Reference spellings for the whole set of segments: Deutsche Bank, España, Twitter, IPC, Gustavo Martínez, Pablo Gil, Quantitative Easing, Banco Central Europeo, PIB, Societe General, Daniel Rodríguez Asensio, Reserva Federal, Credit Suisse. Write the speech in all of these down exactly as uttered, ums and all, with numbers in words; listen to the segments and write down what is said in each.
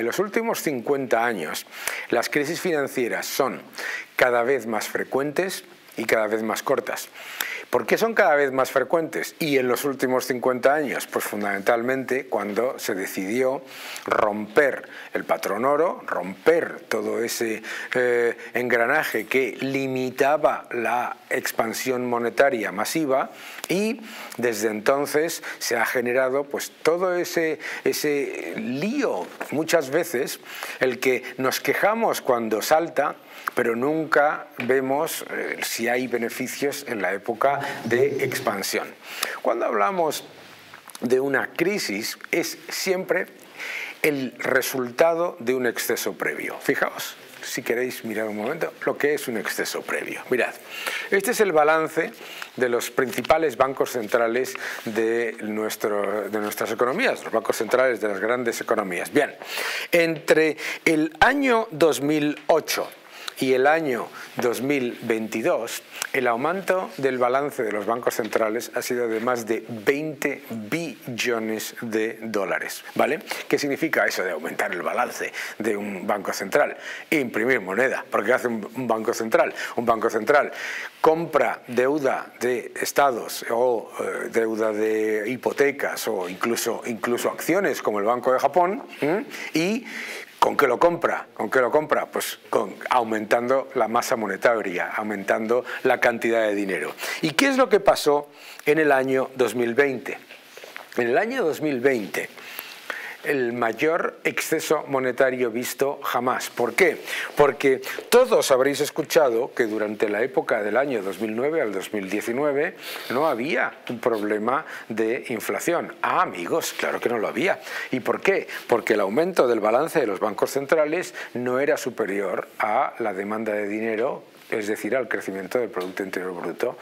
En los últimos cincuenta años, las crisis financieras son cada vez más frecuentes y cada vez más cortas. ¿Por qué son cada vez más frecuentes? Y en los últimos cincuenta años, pues fundamentalmente cuando se decidió romper el patrón oro, romper todo ese eh, engranaje que limitaba la expansión monetaria masiva, y desde entonces se ha generado pues todo ese, ese lío. Muchas veces el que nos quejamos cuando salta, pero nunca vemos eh, si hay beneficios en la época de expansión. Cuando hablamos de una crisis, es siempre el resultado de un exceso previo. Fijaos, si queréis mirar un momento, lo que es un exceso previo. Mirad, este es el balance de los principales bancos centrales de, nuestro, de nuestras economías, los bancos centrales de las grandes economías. Bien, entre el año dos mil ocho... y el año dos mil veintidós, el aumento del balance de los bancos centrales ha sido de más de veinte billones de dólares, ¿vale? ¿Qué significa eso de aumentar el balance de un banco central? Imprimir moneda, porque hace un banco central. Un banco central compra deuda de estados o eh, deuda de hipotecas o incluso, incluso acciones como el Banco de Japón, ¿eh? y... ¿Con qué lo compra? ¿Con qué lo compra? Pues con, aumentando la masa monetaria, aumentando la cantidad de dinero. ¿Y qué es lo que pasó en el año dos mil veinte? En el año dos mil veinte, el mayor exceso monetario visto jamás. ¿Por qué? Porque todos habréis escuchado que durante la época del año dos mil nueve al dos mil diecinueve no había un problema de inflación. Ah, amigos, claro que no lo había. ¿Y por qué? Porque el aumento del balance de los bancos centrales no era superior a la demanda de dinero, es decir, al crecimiento del Producto Interior Bruto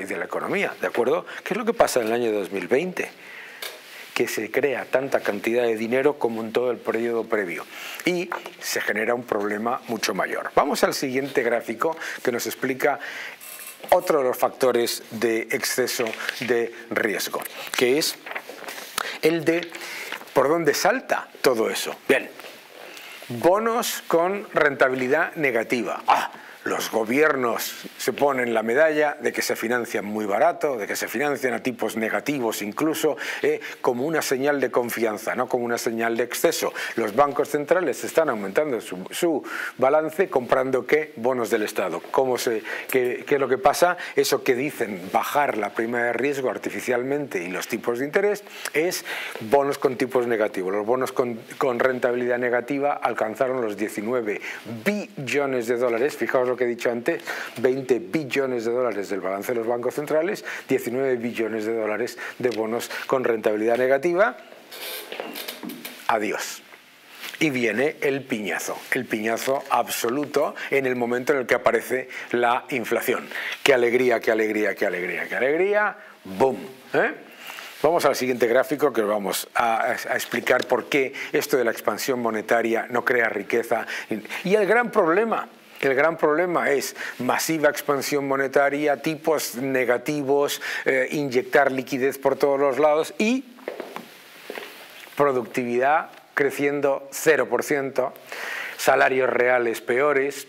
y de la economía. ¿De acuerdo? ¿Qué es lo que pasa en el año dos mil veinte? Que se crea tanta cantidad de dinero como en todo el periodo previo y se genera un problema mucho mayor. Vamos al siguiente gráfico que nos explica otro de los factores de exceso de riesgo, que es el de por dónde salta todo eso. Bien, bonos con rentabilidad negativa. ¡Ah! Los gobiernos se ponen la medalla de que se financian muy barato, de que se financian a tipos negativos incluso, eh, como una señal de confianza, no como una señal de exceso. Los bancos centrales están aumentando su, su balance comprando ¿qué? Bonos del Estado. ¿Cómo se, qué, qué es lo que pasa? Eso que dicen bajar la prima de riesgo artificialmente y los tipos de interés es bonos con tipos negativos. Los bonos con, con rentabilidad negativa alcanzaron los diecinueve billones de dólares. Fijaos lo que he dicho antes, veinte billones de dólares del balance de los bancos centrales, diecinueve billones de dólares de bonos con rentabilidad negativa. Adiós. Y viene el piñazo, el piñazo absoluto en el momento en el que aparece la inflación. ¡Qué alegría, qué alegría, qué alegría, qué alegría! ¡Boom! ¿Eh? Vamos al siguiente gráfico que vamos a, a explicar por qué esto de la expansión monetaria no crea riqueza. Y el gran problema... El gran problema es masiva expansión monetaria, tipos negativos, eh, inyectar liquidez por todos los lados y productividad creciendo cero por ciento, salarios reales peores,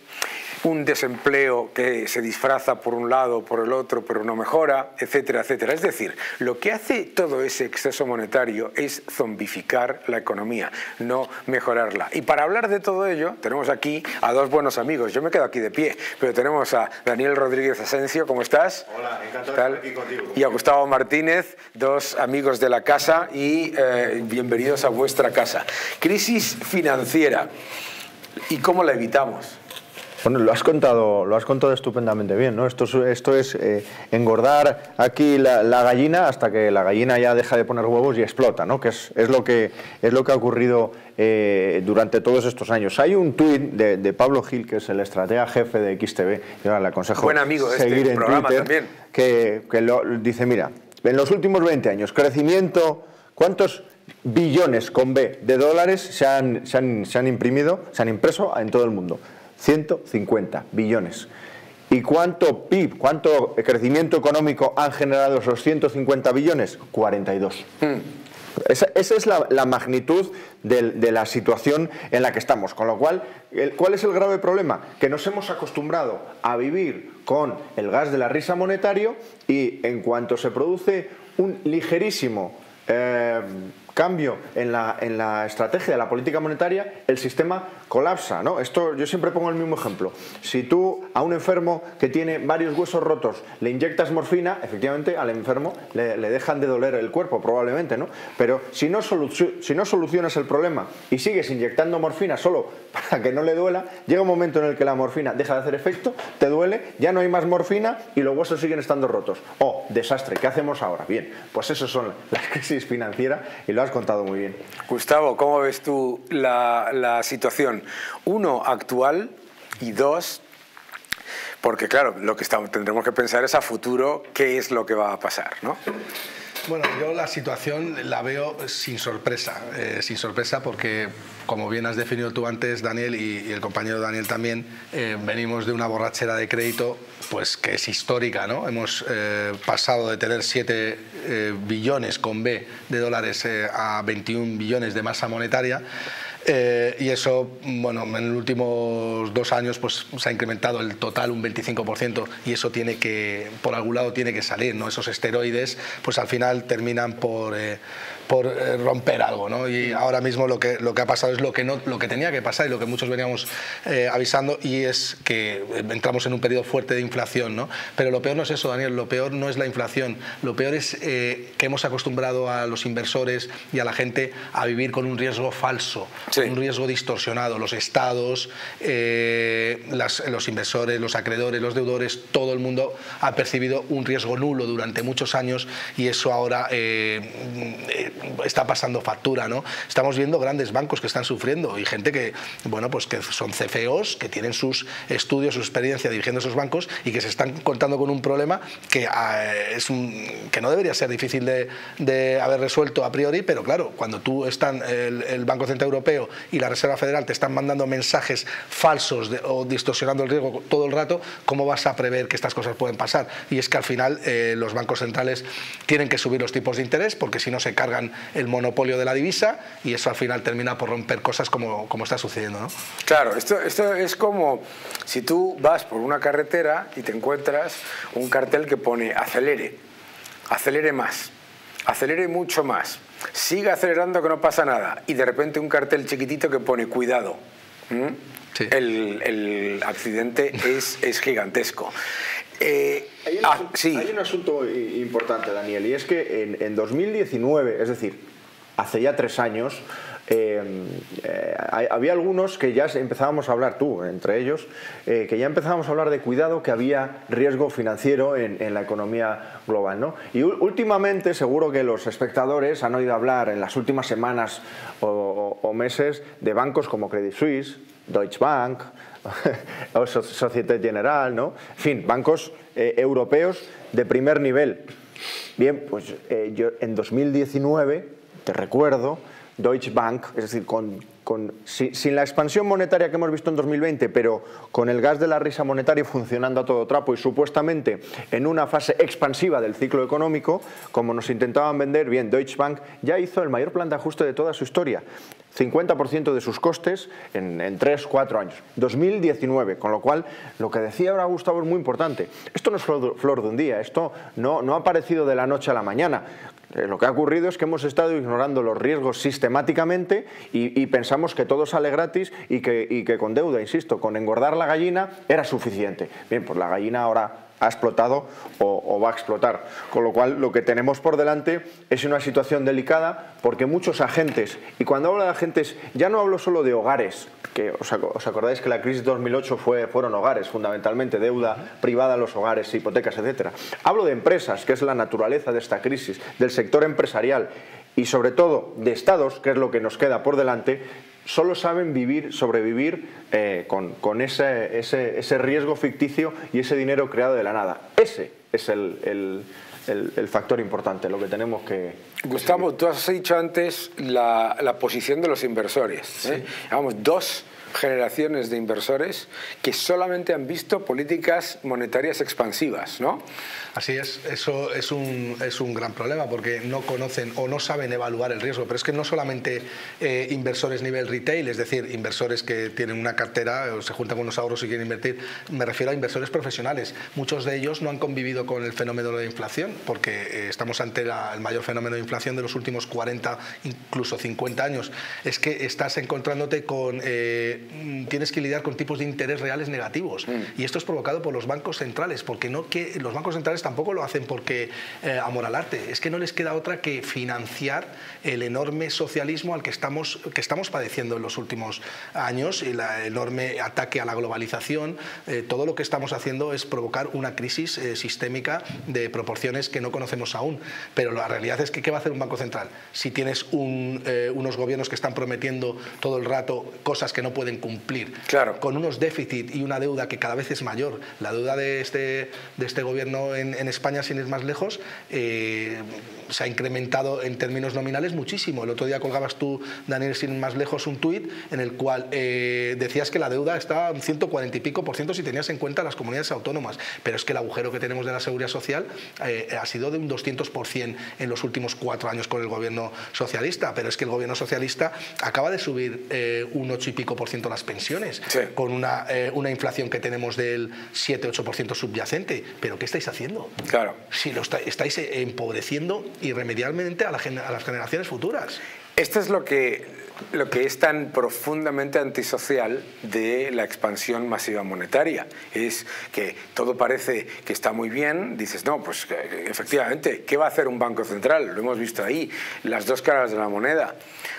un desempleo que se disfraza por un lado, por el otro, pero no mejora, etcétera, etcétera. Es decir, lo que hace todo ese exceso monetario es zombificar la economía, no mejorarla. Y para hablar de todo ello, tenemos aquí a dos buenos amigos. Yo me quedo aquí de pie, pero tenemos a Daniel Rodríguez Asensio. ¿Cómo estás? Hola, encantado de estar aquí contigo. Y a Gustavo Martínez, dos amigos de la casa y eh, bienvenidos a vuestra casa. Crisis financiera. ¿Y cómo la evitamos? Bueno, lo has contado, lo has contado estupendamente bien, ¿no? Esto es, esto es eh, engordar aquí la, la gallina hasta que la gallina ya deja de poner huevos y explota, ¿no? Que es, es lo que es lo que ha ocurrido eh, durante todos estos años. Hay un tuit de, de Pablo Gil, que es el estratega jefe de X T V, y ahora le aconsejo buen amigo de seguir este en programa Twitter, también. que, que lo, dice, mira, en los últimos veinte años, crecimiento, ¿cuántos billones con B de dólares se han, se han, se han imprimido, se han impreso en todo el mundo? ciento cincuenta billones. ¿Y cuánto P I B, cuánto crecimiento económico han generado esos ciento cincuenta billones? cuarenta y dos. Mm. Esa, esa es la, la magnitud de, de la situación en la que estamos. Con lo cual, el, ¿cuál es el grave problema? Que nos hemos acostumbrado a vivir con el gas de la risa monetario, y en cuanto se produce un ligerísimo eh, cambio en la, en la estrategia de la política monetaria, el sistema colapsa, ¿no? Esto, yo siempre pongo el mismo ejemplo. Si tú a un enfermo que tiene varios huesos rotos le inyectas morfina, efectivamente al enfermo le, le dejan de doler el cuerpo probablemente, ¿no? Pero si no, solu si no solucionas el problema y sigues inyectando morfina solo para que no le duela, llega un momento en el que la morfina deja de hacer efecto, te duele, ya no hay más morfina y los huesos siguen estando rotos. ¡Oh, desastre! ¿Qué hacemos ahora? Bien, pues eso son las crisis financieras y lo has contado muy bien. Gustavo, ¿cómo ves tú la, la situación? Uno, actual, y dos, porque claro, lo que estamos, tendremos que pensar es a futuro qué es lo que va a pasar, ¿no? Bueno, yo la situación la veo sin sorpresa, eh, sin sorpresa porque, como bien has definido tú antes, Daniel, y, y el compañero Daniel también, eh, venimos de una borrachera de crédito pues que es histórica, ¿no? Hemos eh, pasado de tener siete eh, billones con B de dólares eh, a veintiún billones de masa monetaria. Eh, y eso, bueno, en los últimos dos años pues se ha incrementado el total un veinticinco por ciento, y eso tiene que, por algún lado tiene que salir, ¿no? Esos esteroides pues al final terminan por, eh, por eh, romper algo, ¿no? Y ahora mismo lo que, lo que ha pasado es lo que, no, lo que tenía que pasar y lo que muchos veníamos eh, avisando, y es que entramos en un periodo fuerte de inflación, ¿no? Pero lo peor no es eso, Daniel, lo peor no es la inflación, lo peor es eh, que hemos acostumbrado a los inversores y a la gente a vivir con un riesgo falso. Sí. Un riesgo distorsionado. Los estados, eh, las, los inversores, los acreedores, los deudores, todo el mundo ha percibido un riesgo nulo durante muchos años, y eso ahora eh, está pasando factura, ¿no? Estamos viendo grandes bancos que están sufriendo y gente que, bueno, pues que son C F Os, que tienen sus estudios, su experiencia dirigiendo esos bancos, y que se están contando con un problema que, eh, es un, que no debería ser difícil de, de haber resuelto a priori, pero claro, cuando tú están el, el Banco Central Europeo y la Reserva Federal te están mandando mensajes falsos de, o distorsionando el riesgo todo el rato, ¿cómo vas a prever que estas cosas pueden pasar? Y es que al final eh, los bancos centrales tienen que subir los tipos de interés, porque si no se cargan el monopolio de la divisa, y eso al final termina por romper cosas como, como está sucediendo, ¿no? Claro, esto, esto es como si tú vas por una carretera y te encuentras un cartel que pone acelere, acelere más, acelere mucho más, sigue acelerando que no pasa nada, y de repente un cartel chiquitito que pone cuidado. ¿Mm? Sí. el, el accidente es, es gigantesco. Eh, hay, un ah, asunto, sí. hay un asunto importante, Daniel, y es que en, en dos mil diecinueve, es decir, hace ya tres años, Eh, eh, había algunos que ya empezábamos a hablar, tú entre ellos, eh, que ya empezábamos a hablar de cuidado, que había riesgo financiero en, en la economía global, ¿no? Y últimamente seguro que los espectadores han oído hablar en las últimas semanas o, o, o meses de bancos como Credit Suisse, Deutsche Bank o Societe General, ¿no? En fin, bancos eh, europeos de primer nivel. Bien, pues eh, yo en dos mil diecinueve, te recuerdo, Deutsche Bank, es decir, con, con, sin, sin la expansión monetaria que hemos visto en dos mil veinte, pero con el gas de la risa monetaria funcionando a todo trapo y supuestamente en una fase expansiva del ciclo económico, como nos intentaban vender, bien, Deutsche Bank ya hizo el mayor plan de ajuste de toda su historia, cincuenta por ciento de sus costes en, en tres, cuatro años, dos mil diecinueve, con lo cual lo que decía ahora Gustavo es muy importante. Esto no es flor, flor de un día, esto no, no ha aparecido de la noche a la mañana. Lo que ha ocurrido es que hemos estado ignorando los riesgos sistemáticamente y, y pensamos que todo sale gratis y que, y que con deuda, insisto, con engordar la gallina era suficiente. Bien, pues la gallina ahora ha explotado o, o va a explotar. Con lo cual, lo que tenemos por delante es una situación delicada, porque muchos agentes, y cuando hablo de agentes, ya no hablo solo de hogares, que os, ac os acordáis que la crisis de dos mil ocho fue, fueron hogares, fundamentalmente, deuda privada a los hogares, hipotecas, etcétera. Hablo de empresas, que es la naturaleza de esta crisis, del sector empresarial y, sobre todo, de estados, que es lo que nos queda por delante. Solo saben vivir, sobrevivir eh, con, con ese, ese, ese riesgo ficticio y ese dinero creado de la nada. Ese es el, el, el, el factor importante, lo que tenemos que... Gustavo, tú has dicho antes la, la posición de los inversores, ¿eh? Sí. Vamos, dos generaciones de inversores que solamente han visto políticas monetarias expansivas, ¿no? Así es, eso es un, es un gran problema porque no conocen o no saben evaluar el riesgo, pero es que no solamente eh, inversores nivel retail, es decir, inversores que tienen una cartera o se juntan con unos ahorros y quieren invertir, me refiero a inversores profesionales. Muchos de ellos no han convivido con el fenómeno de la inflación porque eh, estamos ante la, el mayor fenómeno de inflación de los últimos cuarenta, incluso cincuenta años. Es que estás encontrándote con... Eh, tienes que lidiar con tipos de interés reales negativos mm. y esto es provocado por los bancos centrales porque no que los bancos centrales tampoco lo hacen porque eh, amoralarte, es que no les queda otra que financiar el enorme socialismo al que estamos, que estamos padeciendo en los últimos años, el enorme ataque a la globalización. Eh, todo lo que estamos haciendo es provocar una crisis eh, sistémica de proporciones que no conocemos aún, pero la realidad es que ¿qué va a hacer un banco central? Si tienes un, eh, unos gobiernos que están prometiendo todo el rato cosas que no pueden cumplir, claro, con unos déficit y una deuda que cada vez es mayor. La deuda de este, de este gobierno en, en España, sin ir más lejos, eh, se ha incrementado en términos nominales muchísimo. El otro día colgabas tú, Daniel, sin ir más lejos, un tuit en el cual eh, decías que la deuda está en ciento cuarenta y pico por ciento si tenías en cuenta las comunidades autónomas, pero es que el agujero que tenemos de la seguridad social eh, ha sido de un doscientos por ciento en los últimos cuatro años con el gobierno socialista, pero es que el gobierno socialista acaba de subir eh, un ocho y pico por ciento las pensiones, sí, con una, eh, una inflación que tenemos del siete a ocho por ciento subyacente. ¿Pero qué estáis haciendo? Claro. Si lo está, estáis empobreciendo irremediablemente a, la, a las generaciones futuras. Esto es lo que, lo que es tan profundamente antisocial de la expansión masiva monetaria. Es que todo parece que está muy bien, dices, no, pues efectivamente, ¿qué va a hacer un banco central? Lo hemos visto ahí, las dos caras de la moneda.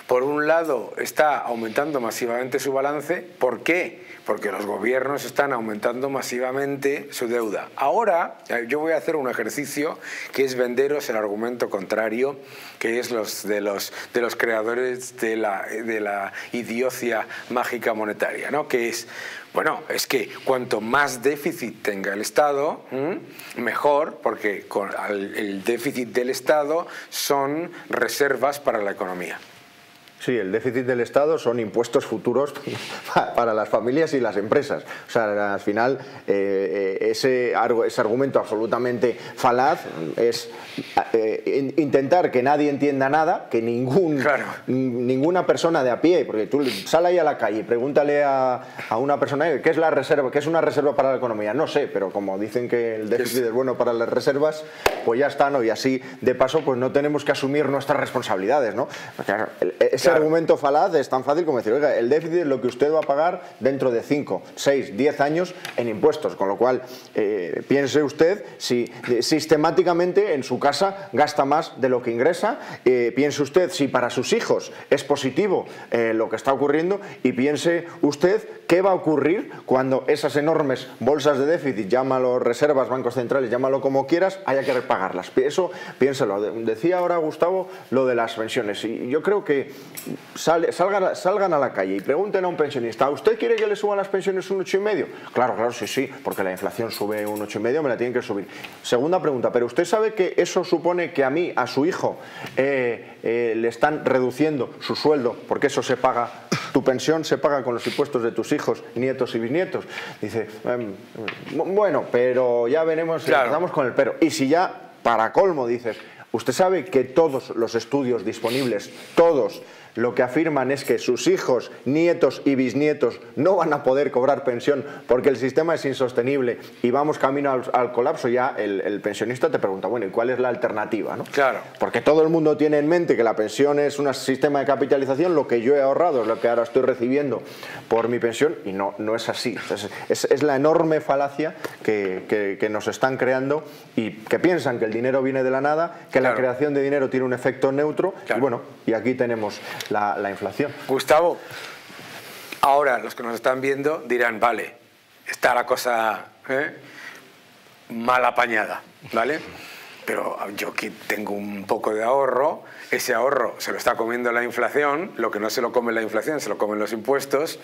Por un lado, está aumentando masivamente su balance. ¿Por qué? Porque los gobiernos están aumentando masivamente su deuda. Ahora, yo voy a hacer un ejercicio que es venderos el argumento contrario, que es los de los, de los creadores de la, de la idiocia mágica monetaria, ¿no? Que es, bueno, es que cuanto más déficit tenga el Estado, ¿m? mejor, porque con el déficit del Estado son reservas para la economía. Sí, el déficit del Estado son impuestos futuros para las familias y las empresas. O sea, al final eh, ese, ese argumento absolutamente falaz es eh, intentar que nadie entienda nada, que ningún, claro. ninguna persona de a pie, porque tú sal ahí a la calle y pregúntale a, a una persona qué es la reserva, qué es una reserva para la economía. No sé, pero como dicen que el déficit es, es bueno para las reservas, pues ya está, ¿no? Y así de paso pues no tenemos que asumir nuestras responsabilidades, ¿no? Ese Claro. argumento falaz es tan fácil como decir, oiga, el déficit es lo que usted va a pagar dentro de cinco, seis, diez años en impuestos, con lo cual eh, piense usted si de, sistemáticamente en su casa gasta más de lo que ingresa, eh, piense usted si para sus hijos es positivo eh, lo que está ocurriendo y piense usted qué va a ocurrir cuando esas enormes bolsas de déficit, llámalo reservas, bancos centrales, llámalo como quieras, haya que repagarlas. Eso piénselo. Decía ahora Gustavo lo de las pensiones y yo creo que Sal, salgan, salgan a la calle y pregunten a un pensionista, ¿usted quiere que le suban las pensiones un ocho y medio? Claro, claro, sí, sí, porque la inflación sube un ocho y medio, me la tienen que subir. Segunda pregunta, ¿pero usted sabe que eso supone que a mí, a su hijo, eh, eh, le están reduciendo su sueldo? Porque eso se paga, tu pensión se paga con los impuestos de tus hijos, nietos y bisnietos. Dice, eh, bueno, pero ya veremos, claro. empezamos con el pero. Y si ya, para colmo, dices... Usted sabe que todos los estudios disponibles, todos, lo que afirman es que sus hijos, nietos y bisnietos no van a poder cobrar pensión porque el sistema es insostenible y vamos camino al, al colapso. Ya el, el pensionista te pregunta, bueno, ¿y cuál es la alternativa, no? Claro. Porque todo el mundo tiene en mente que la pensión es un sistema de capitalización, lo que yo he ahorrado es lo que ahora estoy recibiendo por mi pensión y no, no es así. Entonces, es, es la enorme falacia que, que, que nos están creando y que piensan que el dinero viene de la nada, que Claro. la creación de dinero tiene un efecto neutro claro. y bueno, y aquí tenemos la, la inflación. Gustavo, ahora los que nos están viendo dirán, vale, está la cosa ¿eh? mal apañada, ¿vale? pero yo que tengo un poco de ahorro, ese ahorro se lo está comiendo la inflación, lo que no se lo come la inflación se lo comen los impuestos,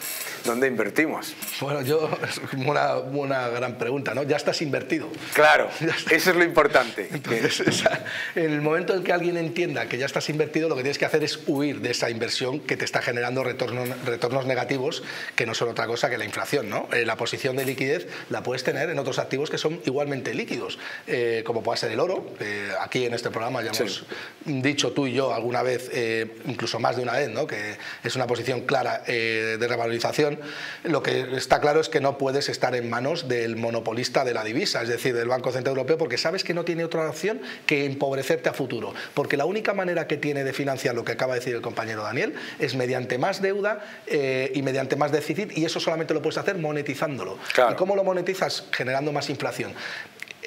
¿dónde invertimos? Bueno, yo, es una, una gran pregunta, ¿no? Ya estás invertido. Claro, eso es lo importante. Entonces, esa, en el momento en que alguien entienda que ya estás invertido, lo que tienes que hacer es huir de esa inversión que te está generando retorno, retornos negativos, que no son otra cosa que la inflación, ¿no? Eh, la posición de liquidez la puedes tener en otros activos que son igualmente líquidos, eh, como puede ser el oro. Eh, aquí en este programa ya hemos sí. dicho tú y yo alguna vez, eh, incluso más de una vez, ¿no?, que es una posición clara eh, de revalorización. Lo que está claro es que no puedes estar en manos del monopolista de la divisa, es decir, del Banco Central Europeo, porque sabes que no tiene otra opción que empobrecerte a futuro, porque la única manera que tiene de financiar lo que acaba de decir el compañero Daniel es mediante más deuda eh, y mediante más déficit, y eso solamente lo puedes hacer monetizándolo. Claro. ¿Y cómo lo monetizas? Generando más inflación.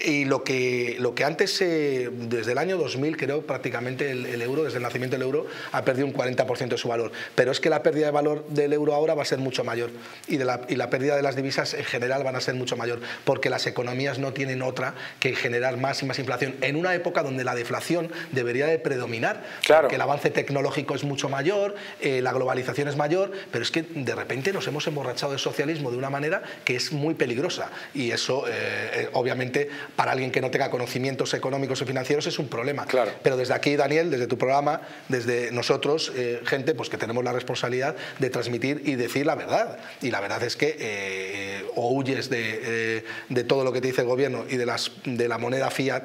Y lo que, lo que antes, eh, desde el año dos mil, creo, prácticamente el, el euro, desde el nacimiento del euro, ha perdido un cuarenta por ciento de su valor. Pero es que la pérdida de valor del euro ahora va a ser mucho mayor. Y, de la, y la pérdida de las divisas en general van a ser mucho mayor. Porque las economías no tienen otra que generar más y más inflación. En una época donde la deflación debería de predominar. Claro. Porque el avance tecnológico es mucho mayor, eh, la globalización es mayor. Pero es que de repente nos hemos emborrachado de socialismo de una manera que es muy peligrosa. Y eso, eh, obviamente, para alguien que no tenga conocimientos económicos y financieros es un problema. Claro. Pero desde aquí, Daniel, desde tu programa, desde nosotros, eh, gente pues que tenemos la responsabilidad de transmitir y decir la verdad. Y la verdad es que eh, o huyes de, eh, de todo lo que te dice el gobierno y de, las, de la moneda fiat,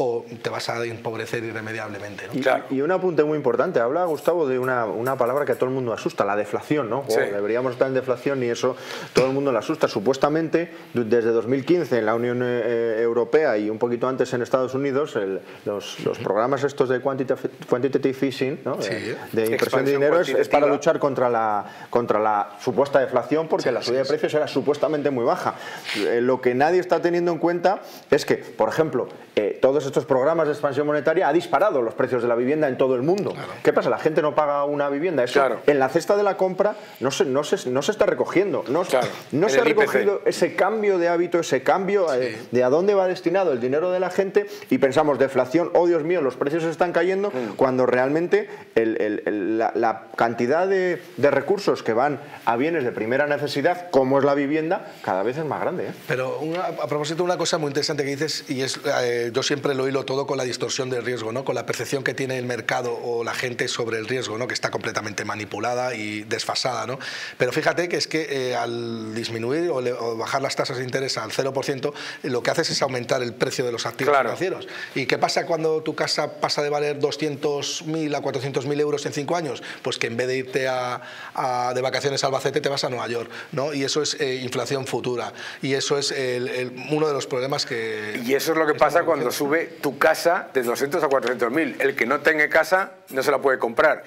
o te vas a empobrecer irremediablemente, ¿no? Y, claro. y un apunte muy importante. Habla Gustavo de una, una palabra que a todo el mundo asusta, la deflación, ¿no? Oh, sí. Deberíamos estar en deflación y eso todo el mundo la asusta. Supuestamente, desde dos mil quince en la Unión eh, Europea y un poquito antes en Estados Unidos, el, los, los programas estos de Quantitative, quantitative Easing, ¿no? Sí. de, de impresión de dinero es, es para luchar contra la, contra la supuesta deflación, porque sí, la subida sí, de precios sí. era supuestamente muy baja. Eh, lo que nadie está teniendo en cuenta es que, por ejemplo, eh, todos estos programas de expansión monetaria ha disparado los precios de la vivienda en todo el mundo. Claro. ¿Qué pasa? La gente no paga una vivienda. Eso claro. en la cesta de la compra no se, no se, no se está recogiendo. No, claro. no se ha recogido I P C. Ese cambio de hábito, ese cambio sí. eh, de a dónde va destinado el dinero de la gente, y pensamos deflación, oh Dios mío, los precios están cayendo, mm. cuando realmente el, el, el, la, la cantidad de, de recursos que van a bienes de primera necesidad, como es la vivienda, cada vez es más grande, ¿eh? Pero una, a propósito, una cosa muy interesante que dices, y es eh, yo siempre lo hilo todo con la distorsión del riesgo, ¿no? Con la percepción que tiene el mercado o la gente sobre el riesgo, ¿no? Que está completamente manipulada y desfasada, ¿no? Pero fíjate que es que eh, al disminuir o, le, o bajar las tasas de interés al cero por ciento, lo que haces es aumentar el precio de los activos claro. financieros. ¿Y qué pasa cuando tu casa pasa de valer doscientos mil a cuatrocientos mil euros en cinco años? Pues que en vez de irte a, a, de vacaciones a Albacete, te vas a Nueva York, ¿no? Y eso es eh, inflación futura. Y eso es el, el, uno de los problemas que... Y eso es lo que pasa cuando sube tu casa de doscientos a cuatrocientos mil. El que no tenga casa no se la puede comprar.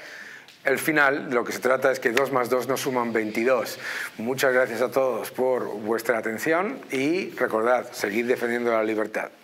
Al final, lo que se trata es que dos más dos no suman veintidós. Muchas gracias a todos por vuestra atención y recordad, seguid defendiendo la libertad.